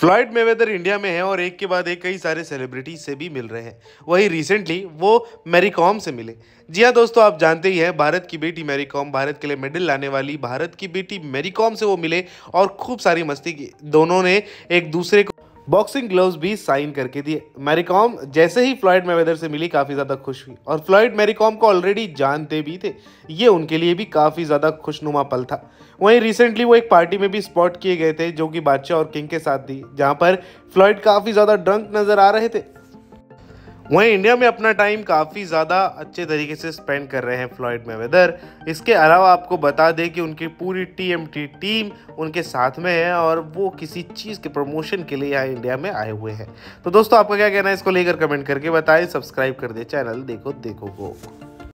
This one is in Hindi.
फ्लॉयड मेवेदर इंडिया में है और एक के बाद एक कई सारे सेलिब्रिटी से भी मिल रहे हैं। वहीं रिसेंटली वो मैरी कॉम से मिले। जी हाँ दोस्तों, आप जानते ही हैं भारत की बेटी मैरी कॉम, भारत के लिए मेडल लाने वाली भारत की बेटी मैरी कॉम से वो मिले और खूब सारी मस्ती की। दोनों ने एक दूसरे को बॉक्सिंग ग्लव्स भी साइन करके दिए। मैरी कॉम जैसे ही फ्लॉयड मेवेदर से मिली काफ़ी ज़्यादा खुश हुई और फ्लॉयड मैरी कॉम को ऑलरेडी जानते भी थे। ये उनके लिए भी काफ़ी ज़्यादा खुशनुमा पल था। वहीं रिसेंटली वो एक पार्टी में भी स्पॉट किए गए थे जो कि बादशाह और किंग के साथ थी, जहां पर फ्लॉयड काफ़ी ज़्यादा ड्रंक नज़र आ रहे थे। वहीं इंडिया में अपना टाइम काफ़ी ज़्यादा अच्छे तरीके से स्पेंड कर रहे हैं फ्लॉयड मेवेदर। इसके अलावा आपको बता दें कि उनकी पूरी TMT टीम उनके साथ में है और वो किसी चीज़ के प्रमोशन के लिए यहाँ इंडिया में आए हुए हैं। तो दोस्तों, आपका क्या कहना है इसको लेकर कमेंट करके बताएं। सब्सक्राइब कर दें चैनल देखो देखो को।